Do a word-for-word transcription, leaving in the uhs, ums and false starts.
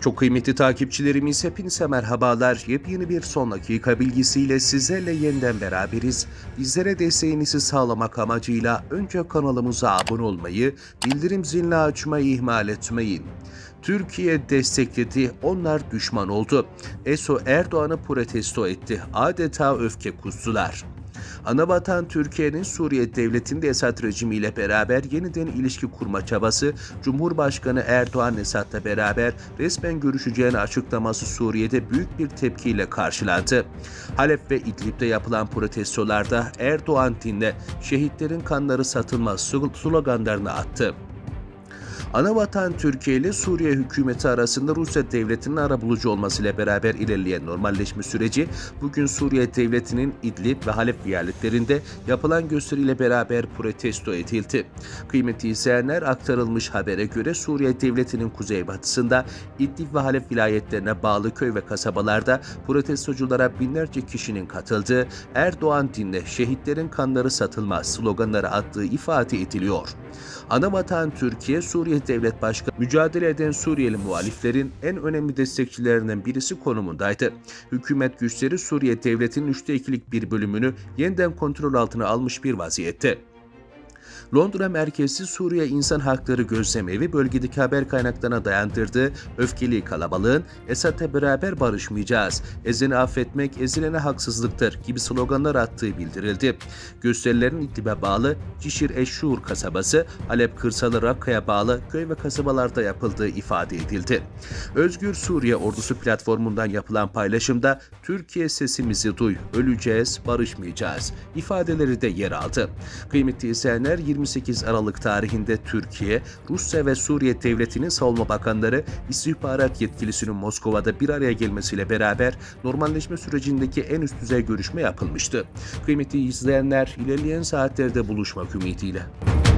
Çok kıymetli takipçilerimiz, hepinize merhabalar. Yepyeni bir son dakika bilgisiyle sizlerle yeniden beraberiz. Bizlere desteğinizi sağlamak amacıyla önce kanalımıza abone olmayı, bildirim zilini açmayı ihmal etmeyin. Türkiye destekledi, onlar düşman oldu. Eso Erdoğan'ı protesto etti, adeta öfke kustular. Anavatan Türkiye'nin Suriye Devleti'nde Esad rejimiyle beraber yeniden ilişki kurma çabası, Cumhurbaşkanı Erdoğan Esad'la beraber resmen görüşeceğini açıklaması Suriye'de büyük bir tepkiyle karşılandı. Halep ve İdlib'de yapılan protestolarda Erdoğan dinle, şehitlerin kanları satılmaz sloganlarını attı. Anavatan Türkiye ile Suriye hükümeti arasında Rusya devletinin arabulucu olmasıyla beraber ilerleyen normalleşme süreci bugün Suriye devletinin İdlib ve Halep viyaletlerinde yapılan gösteriyle beraber protesto edildi. Kıymetli izleyenler, aktarılmış habere göre Suriye devletinin kuzeybatısında İdlib ve Halep vilayetlerine bağlı köy ve kasabalarda protestoculara binlerce kişinin katıldığı Erdoğan dinle, şehitlerin kanları satılmaz sloganları attığı ifade ediliyor. Anavatan Türkiye, Suriye Devlet Başkanı mücadele eden Suriyeli muhaliflerin en önemli destekçilerinden birisi konumundaydı. Hükümet güçleri Suriye Devleti'nin üçte ikilik bir bölümünü yeniden kontrol altına almış bir vaziyette. Londra merkezli Suriye İnsan Hakları Gözlemevi, bölgedeki haber kaynaklarına dayandırdığı öfkeli kalabalığın "Esad'la beraber barışmayacağız, ezeni affetmek ezilene haksızlıktır" gibi sloganlar attığı bildirildi. Gösterilerin İdlib'e bağlı Cişir Eşşur kasabası, Halep kırsalı Rakka'ya bağlı köy ve kasabalarda yapıldığı ifade edildi. Özgür Suriye Ordusu platformundan yapılan paylaşımda "Türkiye sesimizi duy, öleceğiz, barışmayacağız" ifadeleri de yer aldı. Kıymetli izleyenler, yirmi sekiz Aralık tarihinde Türkiye, Rusya ve Suriye Devleti'nin savunma bakanları istihbarat yetkilisinin Moskova'da bir araya gelmesiyle beraber normalleşme sürecindeki en üst düzey görüşme yapılmıştı. Kıymetli izleyenler, ilerleyen saatlerde buluşmak ümidiyle.